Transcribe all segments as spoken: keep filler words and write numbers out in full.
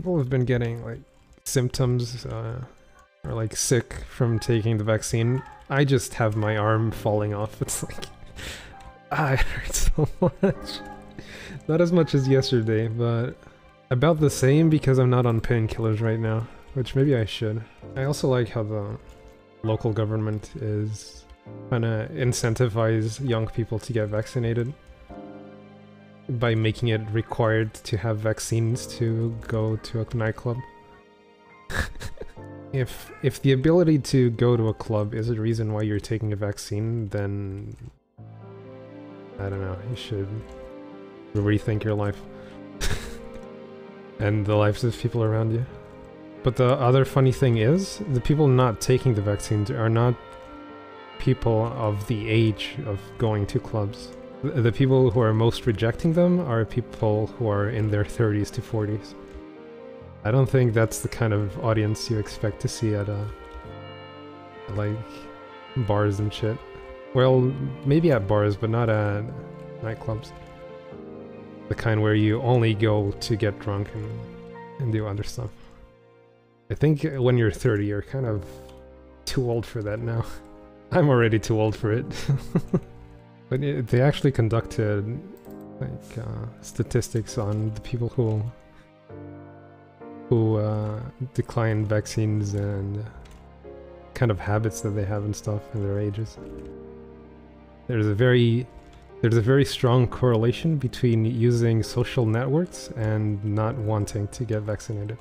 people have been getting like symptoms uh, or like sick from taking the vaccine. I just have my arm falling off. It's like, ah, it hurts so much. Not as much as yesterday, but about the same because I'm not on painkillers right now, which maybe I should. I also like how the local government is trying to incentivize young people to get vaccinated by making it required to have vaccines to go to a nightclub. If if the ability to go to a club is a reason why you're taking a vaccine, then I don't know, you should rethink your life and the lives of people around you. But the other funny thing is, the people not taking the vaccines are not people of the age of going to clubs. The people who are most rejecting them are people who are in their thirties to forties. I don't think that's the kind of audience you expect to see at, uh, like, bars and shit. Well, maybe at bars, but not at nightclubs. The kind where you only go to get drunk and, and do other stuff. I think when you're thirty, you're kind of too old for that now. I'm already too old for it. But it, they actually conducted like uh, statistics on the people who who uh, decline vaccines and kind of habits that they have and stuff in their ages. There's a very there's a very strong correlation between using social networks and not wanting to get vaccinated.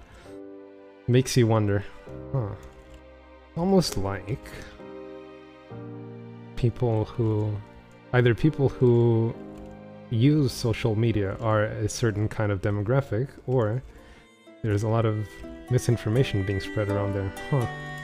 Makes you wonder, huh? Almost like people who. Either people who use social media are a certain kind of demographic, or there's a lot of misinformation being spread around there. Huh.